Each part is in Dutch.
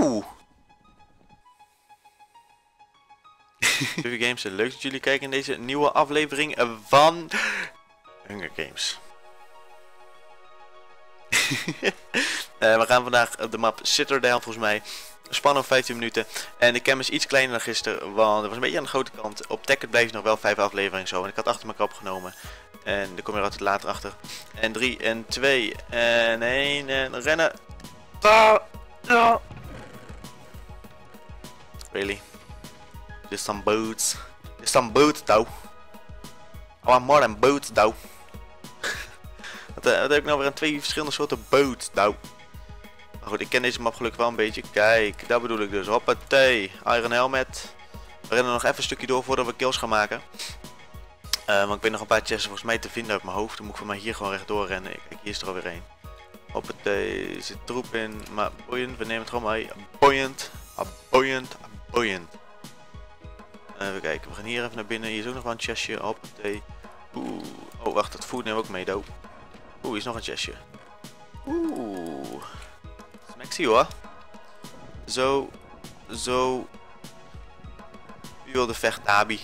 Oeh! Duffy Games, leuk dat jullie kijken in deze nieuwe aflevering van Hunger Games. We gaan vandaag op de map Citadel, volgens mij. Spannend 15 minuten. En de cam is iets kleiner dan gisteren, want het was een beetje aan de grote kant. Op Tekken blijft nog wel 5 afleveringen zo. En ik had achter elkaar opgenomen. En daar kom je er altijd later achter. En 3 en 2 en 1 en rennen. Really? There's some boots. There's some boots though. I want more than boots though. Wat heb ik nou weer aan 2 verschillende soorten boots nou? Maar goed, ik ken deze map gelukkig wel een beetje. Kijk, daar bedoel ik dus. Hoppatee, Iron Helmet. We rennen nog even een stukje door voordat we kills gaan maken. Want ik ben nog een paar chests volgens mij te vinden uit mijn hoofd. Dan moet ik van mij hier gewoon rechtdoor rennen. Kijk, hier is er alweer één. Hoppatee, er zit troep in. Maar boeiend, we nemen het gewoon mee. Boeiend, boeiend, boeiend. Even kijken, we gaan hier even naar binnen. Hier is ook nog wel een chestje. Hoppatee. Oeh, oh wacht, dat food neem ik ook mee, doe. Oeh, hier is nog een chestje. Oeh. Smexie hoor. Zo. Zo. U wilde vecht, Abi.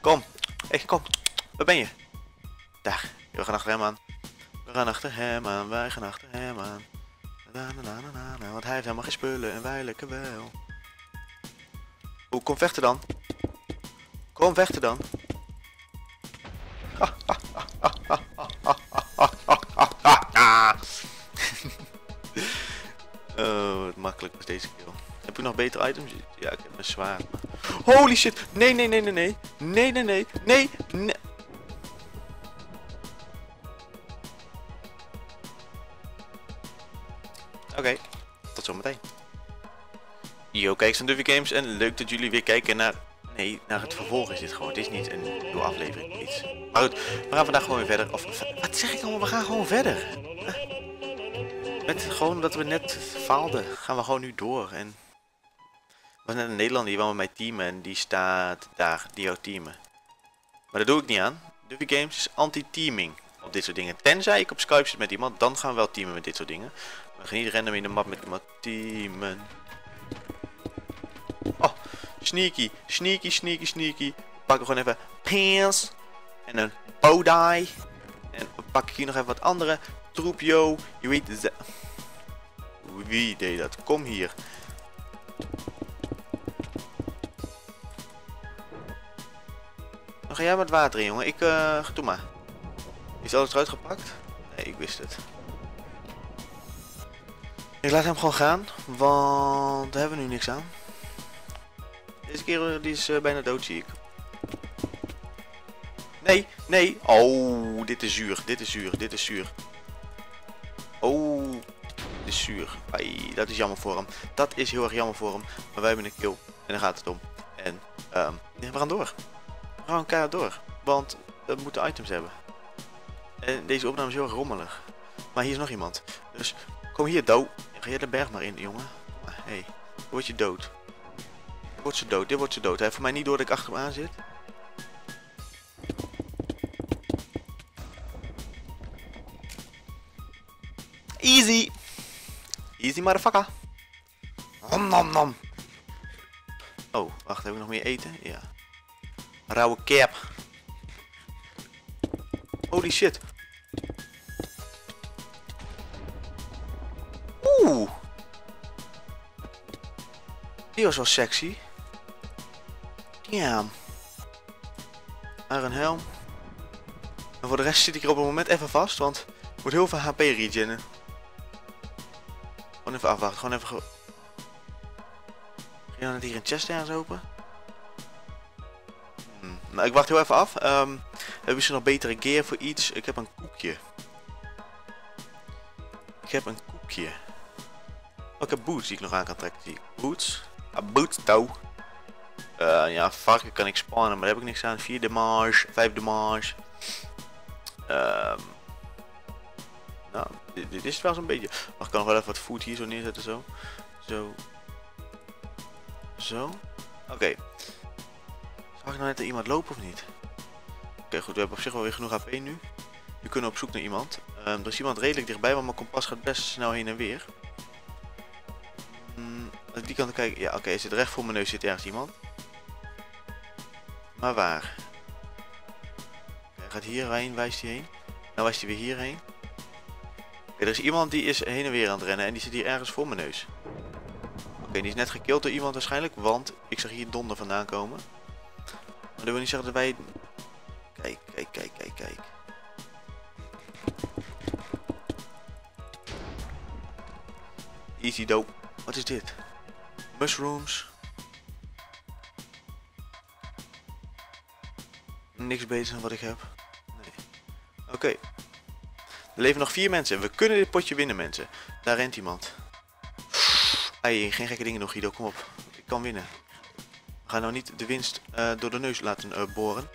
Kom. Hey, kom. Waar ben je? Daar. We gaan achter hem aan. We gaan achter hem aan. Wij gaan achter hem aan. Na, na, na, na, na, want hij heeft helemaal geen spullen en wij lekker wel. Oeh, kom vechten dan. Kom vechten dan. Ha, ha, ha, ha, ha, ha, ha. Oh, wat makkelijk was deze kill. Heb ik nog betere items? Ja, ik heb mijn zwaard. Holy shit! Nee, nee, nee, nee, nee. Nee, nee, nee, nee, nee. Oké, tot zometeen. Yo, kijk eens naar Duffy Games en leuk dat jullie weer kijken naar... Nee, naar het vervolg is dit gewoon. Het is niet een nieuwe aflevering. Iets. Maar goed, we gaan vandaag gewoon weer verder. Of, wat zeg ik allemaal? We gaan gewoon verder. Met gewoon dat we net faalden, gaan we gewoon nu door. En... Er was net een Nederlander die wou met mij teamen en die staat daar, die jou teamen. Maar dat doe ik niet aan. Duffy Games is anti-teaming op dit soort dingen. Tenzij ik op Skype zit met iemand, dan gaan we wel teamen met dit soort dingen. We gaan niet random in de map met iemand teamen. Oh, sneaky, sneaky, sneaky, sneaky. Pakken we gewoon even pants en een bowtie. En pak ik hier nog even wat andere. Troep, yo. Je weet dat. Wie deed dat? Kom hier. Dan ga jij met water in, jongen. Ik, doe maar. Is alles eruit gepakt? Nee, ik wist het. Ik laat hem gewoon gaan, want we hebben nu niks aan. Deze kerel die is bijna dood, zie ik. Nee, nee. Oh, dit is zuur. Dit is zuur. Dit is zuur. Oh, dit is zuur. Ai, dat is jammer voor hem. Dat is heel erg jammer voor hem. Maar wij hebben een kill. En daar gaat het om. En we gaan door. We gaan keihard door. Want we moeten items hebben. En deze opname is heel erg rommelig. Maar hier is nog iemand. Dus kom hier, dood. Ga jij de berg maar in, jongen. Maar hé, hey, word je dood. Dit wordt ze dood. Dit wordt ze dood. Hij heeft voor mij niet door dat ik achter hem aan zit. Easy! Easy, motherfucker! Nom nom nom! Oh, wacht, heb ik nog meer eten? Ja. Rauwe cap! Holy shit! Oeh! Die was wel sexy. Damn. Iron Helm. En voor de rest zit ik er op het moment even vast, want ik moet heel veel HP regenen. Gewoon even afwachten, gewoon even... Ging dan net hier een chest ergens open? Nou, ik wacht heel even af. Hebben ze nog betere gear voor iets? Ik heb een koekje. Ik heb een koekje. Oh, ik heb boots die ik nog aan kan trekken. Die boots? Ah, boots touw. Ja, varken kan ik spannen, maar daar heb ik niks aan. 4 damage, 5 damage. Nou, dit is het wel zo'n beetje. Maar ik kan nog wel even wat food hier zo neerzetten, zo. Zo. Zo. Oké. Zag ik nou net naar iemand lopen of niet? Oké, goed. We hebben op zich wel weer genoeg HP nu. We kunnen op zoek naar iemand. Er is iemand redelijk dichtbij, want mijn kompas gaat best snel heen en weer. Als ik die kant kijk, ja oké, zit recht voor mijn neus zit ergens iemand. Maar waar? Hij gaat hierheen, wijst hij heen. Nou wijst hij weer hierheen. Oké, er is iemand die is heen en weer aan het rennen en die zit hier ergens voor mijn neus. Oké, die is net gekild door iemand waarschijnlijk, want ik zag hier donder vandaan komen. Maar dat wil niet zeggen dat wij... Kijk, kijk, kijk, kijk, kijk. Easy dope. Wat is dit? Mushrooms. Niks beter dan wat ik heb. Nee. Oké. Er leven nog 4 mensen. We kunnen dit potje winnen, mensen. Daar rent iemand. Ai, geen gekke dingen nog, Guido. Kom op. Ik kan winnen. We gaan nou niet de winst door de neus laten boren.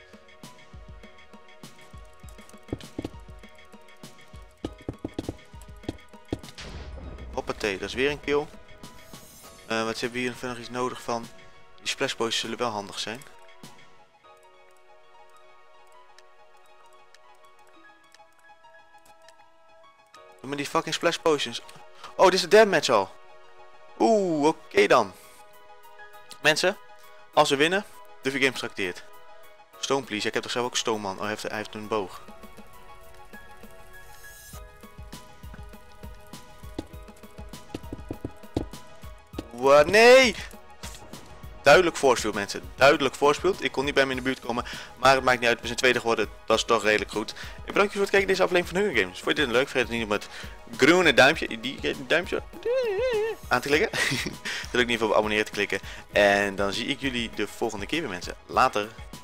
Hoppatee, dat is weer een kill. Wat hebben we hier nog iets nodig van? Die splashboys zullen wel handig zijn. Doe maar die fucking splash potions. Oh, dit is de deathmatch al. Oeh, oké dan. Mensen, als we winnen, Duffy Games trakteert. Stone please, ik heb toch zelf ook stone man. Oh, hij heeft een boog. What? Nee! Duidelijk voorspeeld, mensen. Duidelijk voorspeeld. Ik kon niet bij hem in de buurt komen. Maar het maakt niet uit. We zijn tweede geworden. Dat is toch redelijk goed. Ik bedank je voor het kijken naar deze aflevering van Hunger Games. Vond je dit leuk? Vergeet het niet om het groene duimpje. Die duimpje aan te klikken. Wil ik in ieder geval op abonneren te klikken. En dan zie ik jullie de volgende keer weer, mensen. Later.